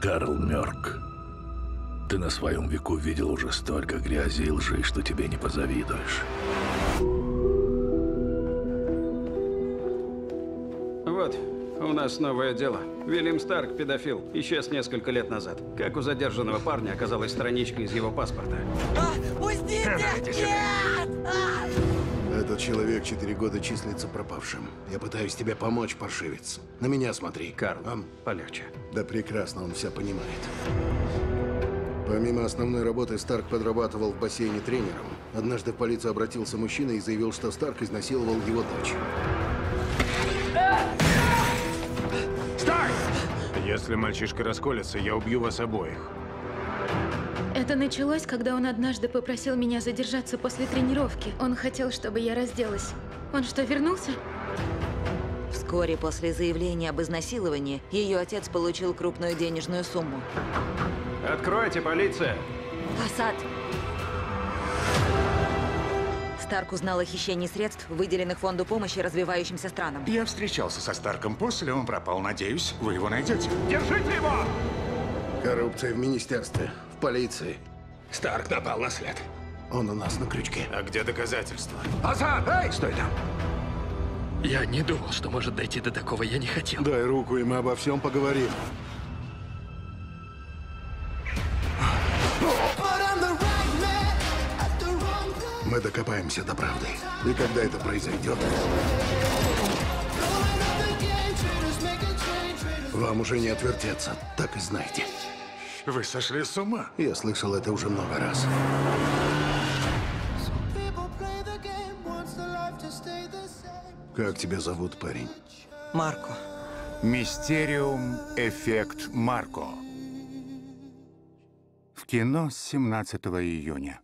Карл Мёрк, ты на своем веку видел уже столько грязи и лжи, что тебе не позавидуешь. Вот, у нас новое дело. Вильям Старк, педофил, исчез несколько лет назад. Как у задержанного парня оказалась страничка из его паспорта. Пустите! Этот человек 4 года числится пропавшим. Я пытаюсь тебе помочь, паршивец. На меня смотри. Карл, полегче. Да прекрасно, он все понимает. Помимо основной работы, Старк подрабатывал в бассейне тренером. Однажды в полицию обратился мужчина и заявил, что Старк изнасиловал его дочь. Старк! Если мальчишка расколется, я убью вас обоих. Это началось, когда он однажды попросил меня задержаться после тренировки. Он хотел, чтобы я разделась. Он что, вернулся? Вскоре после заявления об изнасиловании ее отец получил крупную денежную сумму. Откройте, полиция! Асан! Старк узнал о хищении средств, выделенных фонду помощи развивающимся странам. Я встречался со Старком после, он пропал. Надеюсь, вы его найдете. Держите его! Коррупция в министерстве, в полиции. Старк напал на след. Он у нас на крючке. А где доказательства? Асан! Эй! Стой там! Я не думал, что может дойти до такого, я не хотел. Дай руку, и мы обо всем поговорим. Мы докопаемся до правды. И когда это произойдет, вам уже не отвертеться, так и знаете. Вы сошли с ума? Я слышал это уже много раз. Как тебя зовут, парень? Марко. Мистериум «Эффект Марко». В кино с 17 июня.